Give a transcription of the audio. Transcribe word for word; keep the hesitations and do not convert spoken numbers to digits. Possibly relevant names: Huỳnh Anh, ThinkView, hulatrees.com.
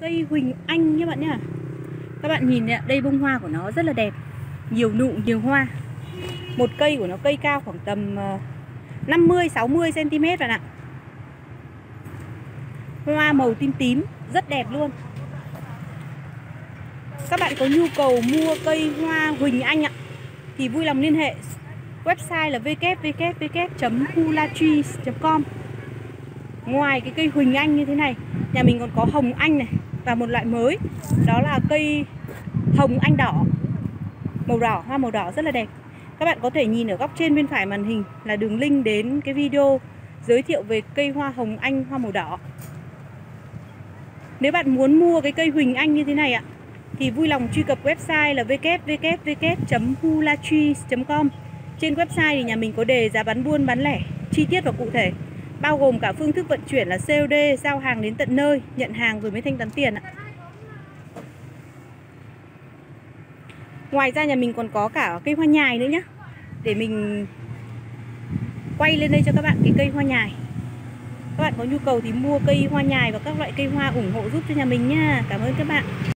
Cây Huỳnh Anh các bạn nhá. Các bạn nhìn này, đây bông hoa của nó rất là đẹp, nhiều nụ, nhiều hoa. Một cây của nó cây cao khoảng tầm năm mươi sáu mươi xen ti mét bạn ạ. Hoa màu tím tím, rất đẹp luôn. Các bạn có nhu cầu mua cây hoa Huỳnh Anh ạ thì vui lòng liên hệ. Website là w w w chấm hulatrees chấm com. Ngoài cái cây Huỳnh Anh như thế này, nhà mình còn có hồng anh này và một loại mới, đó là cây hồng anh đỏ, màu đỏ, hoa màu đỏ rất là đẹp. Các bạn có thể nhìn ở góc trên bên phải màn hình là đường link đến cái video giới thiệu về cây hoa hồng anh, hoa màu đỏ. Nếu bạn muốn mua cái cây Huỳnh Anh như thế này ạ thì vui lòng truy cập website là w w w chấm hulatrees chấm com. Trên website thì nhà mình có đề giá bán buôn, bán lẻ chi tiết và cụ thể, bao gồm cả phương thức vận chuyển là xê ô đê, giao hàng đến tận nơi, nhận hàng rồi mới thanh toán tiền ạ. Ngoài ra nhà mình còn có cả cây hoa nhài nữa nhé. Để mình quay lên đây cho các bạn cái cây hoa nhài. Các bạn có nhu cầu thì mua cây hoa nhài và các loại cây hoa ủng hộ giúp cho nhà mình nha. Cảm ơn các bạn.